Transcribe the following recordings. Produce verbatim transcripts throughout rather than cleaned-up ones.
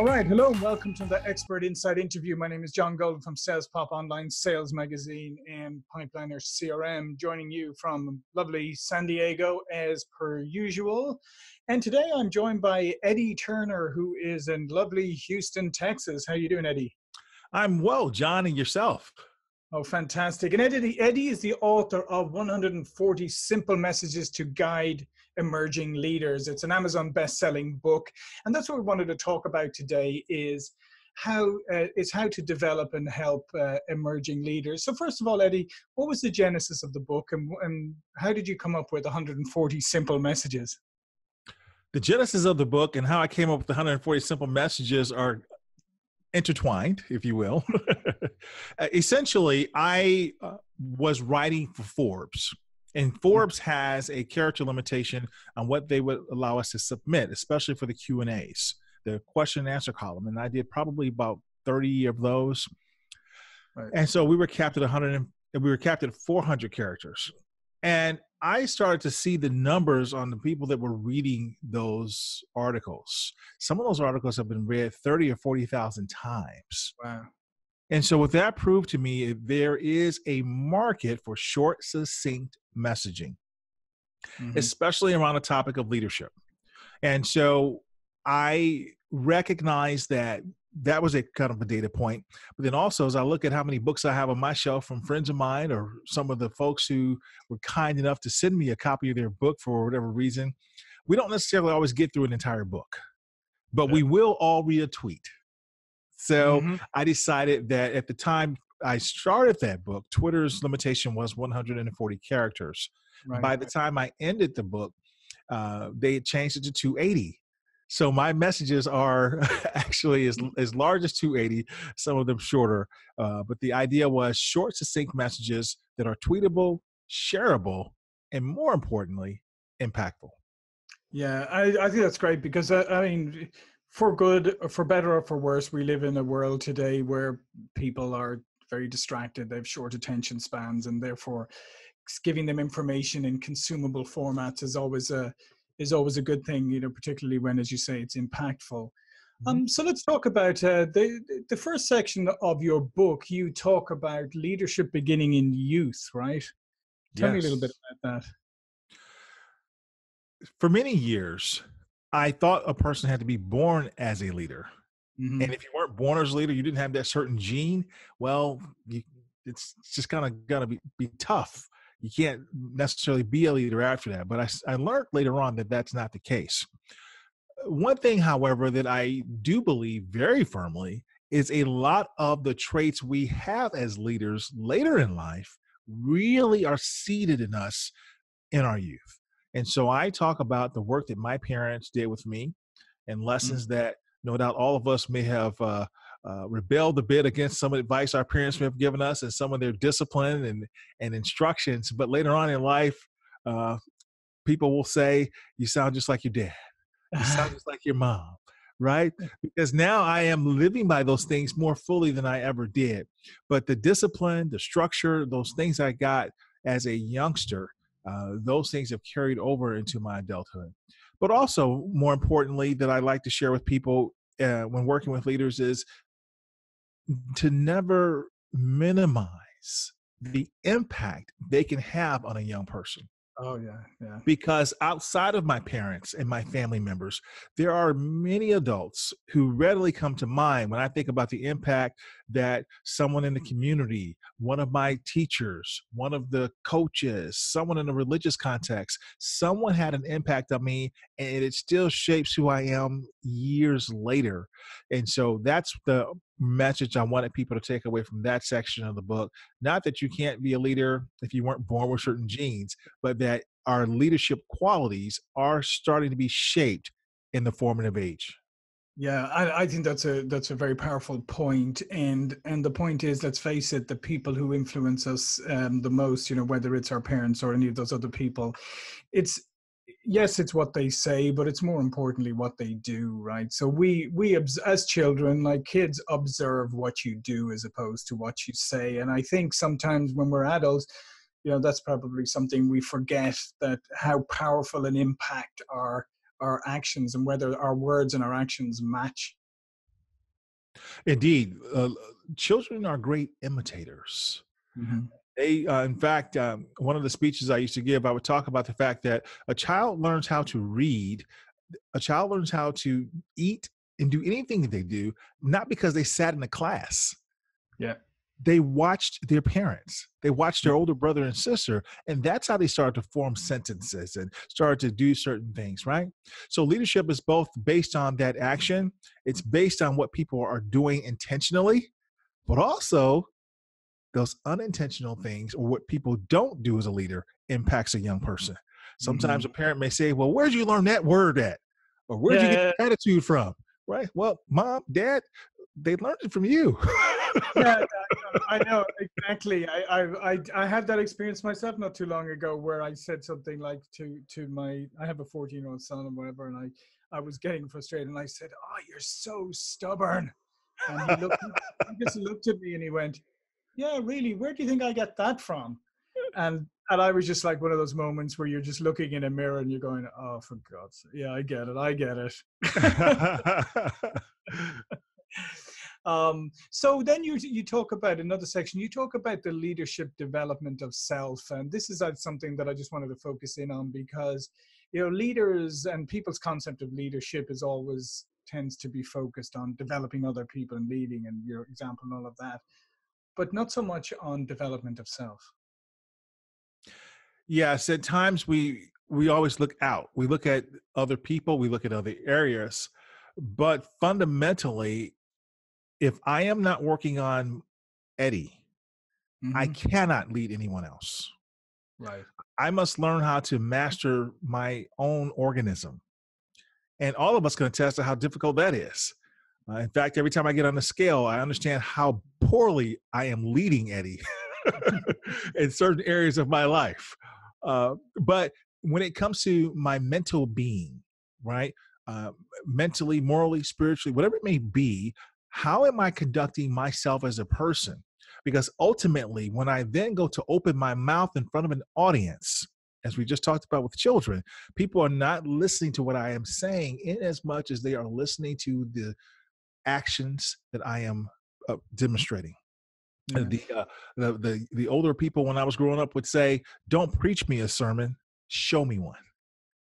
All right. Hello and welcome to the Expert Insight interview. My name is John Golden from SalesPOP! Online Sales Magazine and Pipeliner C R M, joining you from lovely San Diego as per usual. And today I'm joined by Eddie Turner, who is in lovely Houston, Texas. How you doing, Eddie? I'm well, John, and yourself? Oh, fantastic. And Eddie, Eddie is the author of one hundred forty Simple Messages to Guide Emerging Leaders. It's an Amazon best-selling book. And that's what we wanted to talk about today is how, uh, is how to develop and help uh, emerging leaders. So first of all, Eddie, what was the genesis of the book and, and how did you come up with one hundred forty Simple Messages? The genesis of the book and how I came up with the one hundred forty Simple Messages are intertwined, if you will. Essentially, I uh, was writing for Forbes, and Forbes has a character limitation on what they would allow us to submit, especially for the Q and A's, the question and answer column. And I did probably about thirty of those. Right. And so we were capped at one hundred, we were capped at four hundred characters. And I started to see the numbers on the people that were reading those articles. Some of those articles have been read thirty or forty thousand times. Wow. And so what that proved to me, there is a market for short, succinct messaging, mm-hmm. especially around the topic of leadership. And so I recognized that that was a kind of a data point. But then also, as I look at how many books I have on my shelf from friends of mine or some of the folks who were kind enough to send me a copy of their book for whatever reason, we don't necessarily always get through an entire book, but yeah. we will all read a tweet. So mm-hmm. I decided that at the time I started that book, Twitter's limitation was one hundred forty characters. Right, By right. the time I ended the book, uh, they had changed it to two eighty. So my messages are actually as, as large as two eighty, some of them shorter. Uh, but the idea was short, succinct messages that are tweetable, shareable, and more importantly, impactful. Yeah, I, I think that's great because, I, I mean, for good, or for better or for worse, we live in a world today where people are very distracted. They have short attention spans, and therefore giving them information in consumable formats is always a is always a good thing, you know, particularly when, as you say, it's impactful. Mm-hmm. Um, so let's talk about uh, the, the first section of your book. You talk about leadership beginning in youth, right? Tell yes. me a little bit about that. For many years, I thought a person had to be born as a leader. Mm-hmm. And if you weren't born as a leader, you didn't have that certain gene, well, you, it's, it's just kind of going to be, be tough. You can't necessarily be a leader after that. But I, I learned later on that that's not the case. One thing, however, that I do believe very firmly is a lot of the traits we have as leaders later in life really are seated in us in our youth. And so I talk about the work that my parents did with me and lessons mm-hmm. that no doubt all of us may have uh, Uh, rebelled a bit against some advice our parents may have given us and some of their discipline and, and instructions. But later on in life, uh, people will say, you sound just like your dad. You sound just like your mom, right? Because now I am living by those things more fully than I ever did. But the discipline, the structure, those things I got as a youngster, uh, those things have carried over into my adulthood. But also, more importantly, that I like to share with people uh, when working with leaders is to never minimize the impact they can have on a young person. Oh, yeah, yeah. Because outside of my parents and my family members, there are many adults who readily come to mind when I think about the impact that someone in the community, one of my teachers, one of the coaches, someone in a religious context, someone had an impact on me, and it still shapes who I am years later. And so that's the message I wanted people to take away from that section of the book. Not that you can't be a leader if you weren't born with certain genes, but that our leadership qualities are starting to be shaped in the formative age. Yeah, I, I think that's a that's a very powerful point, and and the point is, let's face it, the people who influence us um, the most, you know, whether it's our parents or any of those other people, it's yes, it's what they say, but it's more importantly what they do, right? So we, we as children, like kids, observe what you do as opposed to what you say. And I think sometimes when we're adults, you know, that's probably something we forget, that how powerful an impact our, our actions and whether our words and our actions match Indeed. Uh, children are great imitators. Mm-hmm. They, uh, in fact, um, one of the speeches I used to give, I would talk about the fact that a child learns how to read, a child learns how to eat and do anything that they do, not because they sat in a class. Yeah. They watched their parents. They watched their older brother and sister, and that's how they started to form sentences and started to do certain things, right? So leadership is both based on that action. It's based on what people are doing intentionally, but also those unintentional things or what people don't do as a leader impacts a young person. Sometimes mm-hmm. a parent may say, well, where'd you learn that word at? Or where'd yeah. you get that attitude from? Right? Well, mom, dad, they learned it from you. yeah, I know, exactly. I, I, I, I had that experience myself not too long ago where I said something like to, to my, I have a fourteen year old son and whatever, and I, I was getting frustrated and I said, oh, you're so stubborn. And he, looked, he just looked at me and he went, yeah, really, where do you think I get that from? And, and I was just like one of those moments where you're just looking in a mirror and you're going, oh, for God's sake. Yeah, I get it. I get it. Um, so then you, you talk about another section, you talk about the leadership development of self. And this is something that I just wanted to focus in on because, you know, leaders and people's concept of leadership is always tends to be focused on developing other people and leading and your example and all of that, but not so much on development of self. Yes. At times we, we always look out, we look at other people, we look at other areas, but fundamentally, if I am not working on Eddie, mm-hmm. I cannot lead anyone else. Right. I must learn how to master my own organism. And all of us can attest to how difficult that is. Uh, in fact, every time I get on the scale, I understand how poorly I am leading Eddie in certain areas of my life. Uh, but when it comes to my mental being, right, uh, mentally, morally, spiritually, whatever it may be, how am I conducting myself as a person? Because ultimately, when I then go to open my mouth in front of an audience, as we just talked about with children, people are not listening to what I am saying in as much as they are listening to the actions that I am uh, demonstrating. Yeah. The, uh, the, the, the older people when I was growing up would say, don't preach me a sermon, show me one.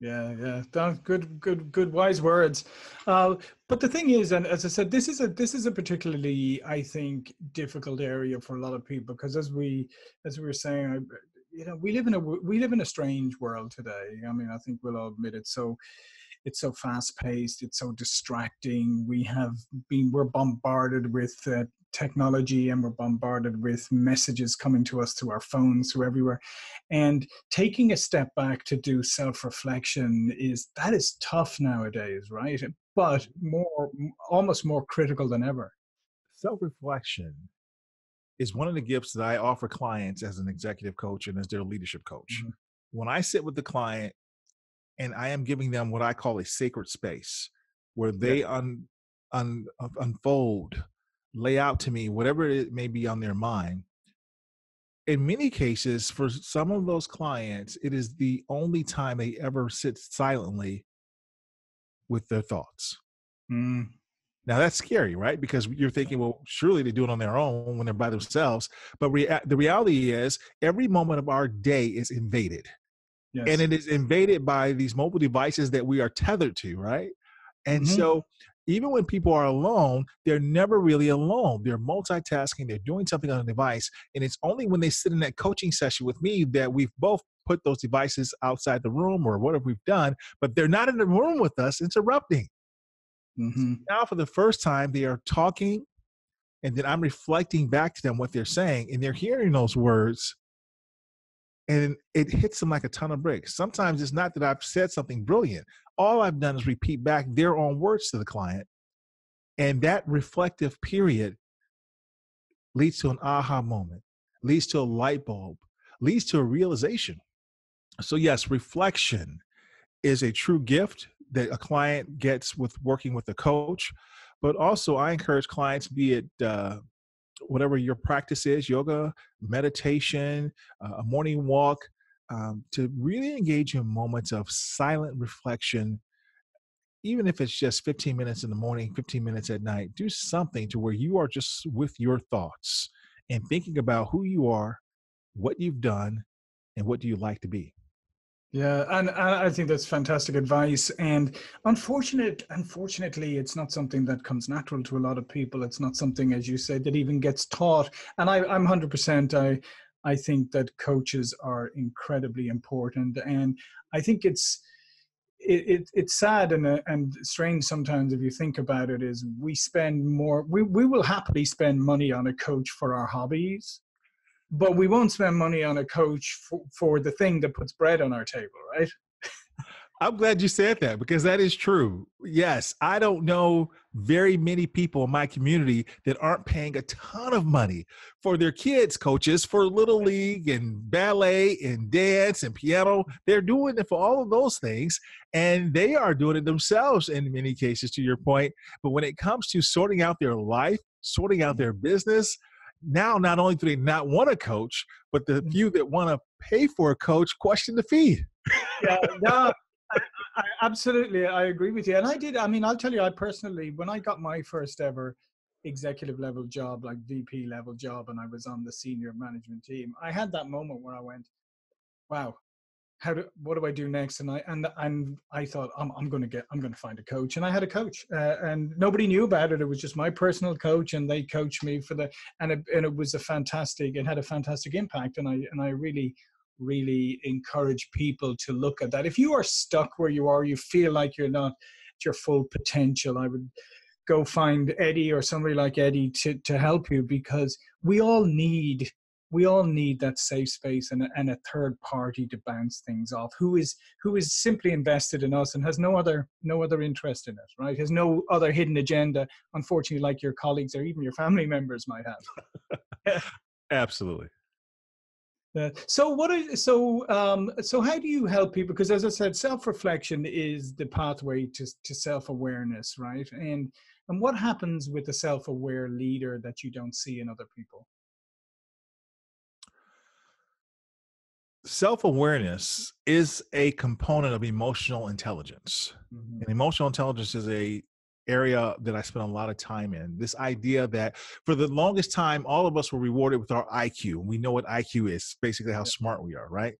Yeah, yeah, good, good, good, wise words. Uh, but the thing is, and as I said, this is a this is a particularly, I think, difficult area for a lot of people because as we as we were saying, you know, we live in a we live in a strange world today. I mean, I think we'll all admit it. So it's so fast paced, it's so distracting. We have been we're bombarded with uh, technology and we're bombarded with messages coming to us through our phones, through everywhere. And taking a step back to do self-reflection is, that is tough nowadays, right? But more, almost more critical than ever. Self-reflection is one of the gifts that I offer clients as an executive coach and as their leadership coach. Mm-hmm. When I sit with the client and I am giving them what I call a sacred space where they yeah. un, un, unfold lay out to me, whatever it may be on their mind. In many cases, for some of those clients, it is the only time they ever sit silently with their thoughts. Mm. Now that's scary, right? Because you're thinking, well, surely they do it on their own when they're by themselves. But rea- the reality is every moment of our day is invaded. Yes. And it is invaded by these mobile devices that we are tethered to, right? And mm-hmm. so even when people are alone, they're never really alone. They're multitasking, they're doing something on a device. And it's only when they sit in that coaching session with me that we've both put those devices outside the room or whatever we've done, but they're not in the room with us interrupting. Mm-hmm. So now for the first time, they are talking and then I'm reflecting back to them what they're saying and they're hearing those words and it hits them like a ton of bricks. Sometimes it's not that I've said something brilliant. All I've done is repeat back their own words to the client. And that reflective period leads to an aha moment, leads to a light bulb, leads to a realization. So yes, reflection is a true gift that a client gets with working with a coach. But also I encourage clients, be it uh, whatever your practice is, yoga, meditation, uh, a morning walk, um, to really engage in moments of silent reflection even if it's just fifteen minutes in the morning, fifteen minutes at night, do something to where you are just with your thoughts and thinking about who you are, what you've done, and what do you like to be. Yeah, and I think that's fantastic advice. And unfortunate, unfortunately, it's not something that comes natural to a lot of people. It's not something, as you said, that even gets taught. And I, I'm one hundred percent, I, I think that coaches are incredibly important. And I think it's, It, it, it's sad and, uh, and strange sometimes if you think about it, is we spend more, we, we will happily spend money on a coach for our hobbies, but we won't spend money on a coach for, for the thing that puts bread on our table, right? I'm glad you said that, because that is true. Yes, I don't know very many people in my community that aren't paying a ton of money for their kids' coaches, for Little League and ballet and dance and piano. They're doing it for all of those things, and they are doing it themselves in many cases, to your point. But when it comes to sorting out their life, sorting out their business, now not only do they not want a coach, but the few that want to pay for a coach question the fee. Yeah, no. I, I, absolutely, I agree with you. And I did, I mean, I'll tell you, I personally, when I got my first ever executive level job, like V P level job, and I was on the senior management team, I had that moment where I went, wow, how do, what do I do next? And I, and, and I thought, I'm, I'm going to get, I'm going to find a coach. And I had a coach, uh, and nobody knew about it. It was just my personal coach, and they coached me for the, and it, and it was a fantastic, it had a fantastic impact. And I, and I really, really encourage people to look at that. If you are stuck where you are, you feel like you're not at your full potential, I would go find Eddie or somebody like Eddie to, to help you, because we all need we all need that safe space and, and a third party to bounce things off, who is who is simply invested in us and has no other no other interest in it, right? Has no other hidden agenda, unfortunately, like your colleagues or even your family members might have. Absolutely. Uh, so what are, so um, so how do you help people? Because as I said, self-reflection is the pathway to to self-awareness, right? And and what happens with a self-aware leader that you don't see in other people? Self-awareness is a component of emotional intelligence, mm-hmm. and emotional intelligence is a area that I spent a lot of time in. This idea that for the longest time, all of us were rewarded with our I Q. We know what I Q is, basically how yeah. smart we are, right?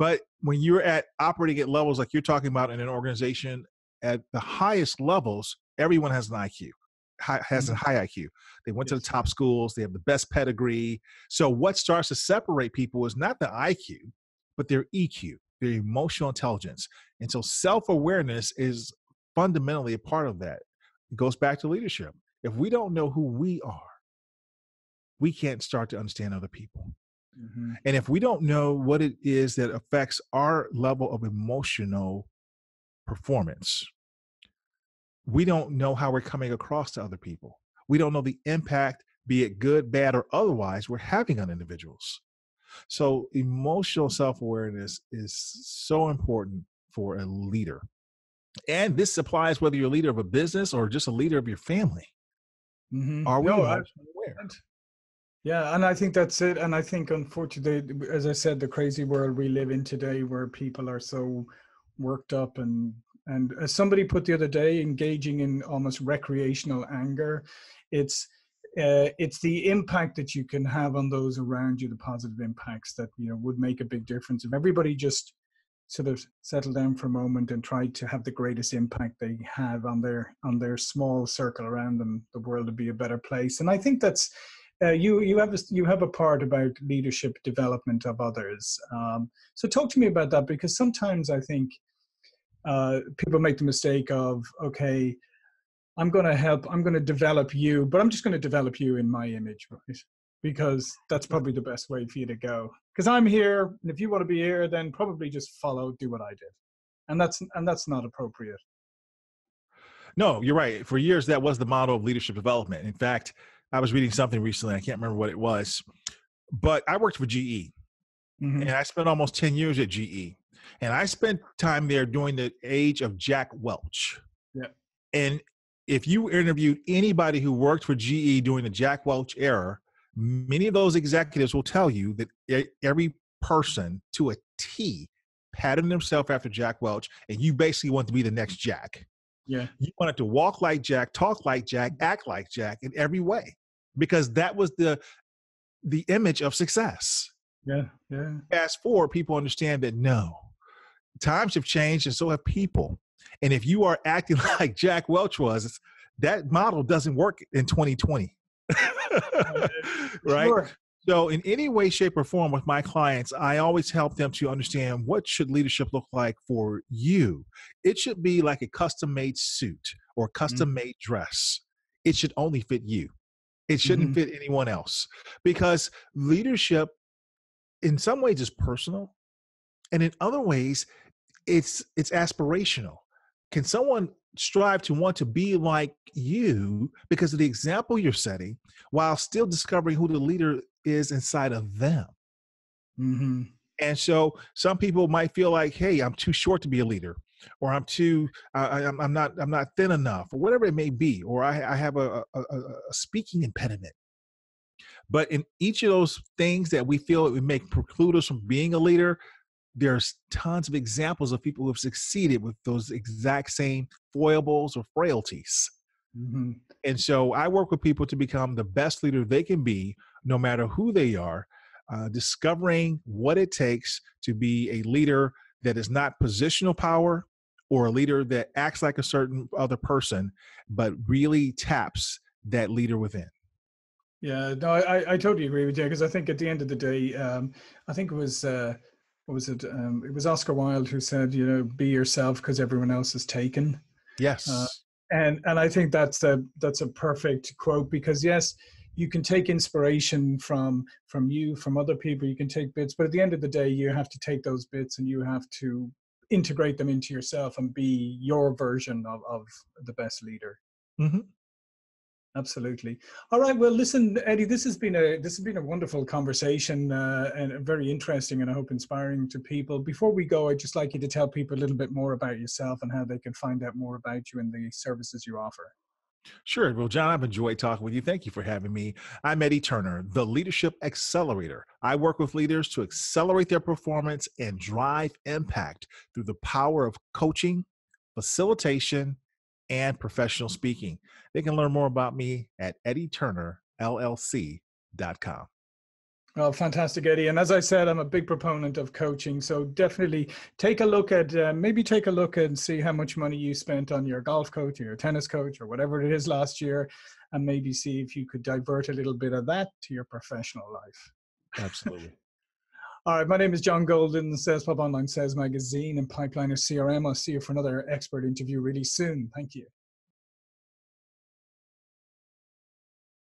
But when you're at operating at levels like you're talking about in an organization, at the highest levels, everyone has an I Q, high, has mm-hmm. a high I Q. They went yes. to the top schools, they have the best pedigree. So what starts to separate people is not the I Q, but their E Q, their emotional intelligence. And so self-awareness is fundamentally a part of that. It goes back to leadership. If we don't know who we are, we can't start to understand other people. Mm-hmm. And if we don't know what it is that affects our level of emotional performance, we don't know how we're coming across to other people. We don't know the impact, be it good, bad, or otherwise, we're having on individuals. So emotional self-awareness is so important for a leader. And this applies whether you're a leader of a business or just a leader of your family. Mm-hmm. Are we no, aware? Yeah, and I think that's it. And I think, unfortunately, as I said, the crazy world we live in today, where people are so worked up, and and as somebody put the other day, engaging in almost recreational anger. It's uh, it's the impact that you can have on those around you, the positive impacts that you know would make a big difference if everybody just sort of settle down for a moment and try to have the greatest impact they have on their on their small circle around them. The world would be a better place. And I think that's uh, you you have a, you have a part about leadership development of others. Um, so talk to me about that, because sometimes I think uh, people make the mistake of, okay, I'm going to help, I'm going to develop you, but I'm just going to develop you in my image, right? Because that's probably the best way for you to go. Because I'm here, and if you want to be here, then probably just follow, do what I did. And that's and that's not appropriate. No, you're right. For years, that was the model of leadership development. In fact, I was reading something recently, I can't remember what it was, but I worked for G E. Mm-hmm. And I spent almost ten years at G E. And I spent time there during the age of Jack Welch. Yeah. And if you interviewed anybody who worked for G E during the Jack Welch era, many of those executives will tell you that every person to a T patterned themselves after Jack Welch, and you basically want to be the next Jack. Yeah. You wanted to walk like Jack, talk like Jack, act like Jack in every way, because that was the, the image of success. Yeah. Yeah. Fast forward, people understand that no, times have changed and so have people. And if you are acting like Jack Welch was, that model doesn't work in twenty twenty. Right? Sure. So in any way, shape, or form with my clients, I always help them to understand what should leadership look like for you. It should be like a custom-made suit or custom-made mm-hmm. dress. It should only fit you. It shouldn't mm-hmm. fit anyone else, because leadership in some ways is personal, and in other ways it's, it's aspirational. Can someone strive to want to be like you because of the example you're setting, while still discovering who the leader is inside of them? Mm-hmm. And so some people might feel like, hey, I'm too short to be a leader, or I'm too, I, I'm, I'm not, I'm not thin enough, or whatever it may be, or I, I have a, a, a speaking impediment. But in each of those things that we feel it would make preclude us from being a leader, there's tons of examples of people who have succeeded with those exact same foibles or frailties. Mm-hmm. And so I work with people to become the best leader they can be, no matter who they are, uh, discovering what it takes to be a leader that is not positional power or a leader that acts like a certain other person, but really taps that leader within. Yeah, no, I, I totally agree with you, because I think at the end of the day, um, I think it was... Uh, What was it? Um, it was Oscar Wilde who said, you know, be yourself because everyone else is taken. Yes. Uh, and and I think that's a, that's a perfect quote, because yes, you can take inspiration from, from you, from other people, you can take bits, but at the end of the day, you have to take those bits and you have to integrate them into yourself and be your version of, of the best leader. Mm-hmm. Absolutely. All right. Well, listen, Eddie, this has been a this has been a wonderful conversation uh, and very interesting, and I hope inspiring to people. Before we go, I'd just like you to tell people a little bit more about yourself and how they can find out more about you and the services you offer. Sure. Well, John, I've enjoyed talking with you. Thank you for having me. I'm Eddie Turner, the Leadership Accelerator. I work with leaders to accelerate their performance and drive impact through the power of coaching, facilitation, and professional speaking. They can learn more about me at Eddie Turner L L C dot com. Well, fantastic, Eddie. And as I said, I'm a big proponent of coaching. So definitely take a look at, uh, maybe take a look and see how much money you spent on your golf coach or your tennis coach or whatever it is last year, and maybe see if you could divert a little bit of that to your professional life. Absolutely. All right, my name is John Golden, SalesPop Online Sales Magazine and Pipeliner C R M. I'll see you for another expert interview really soon. Thank you.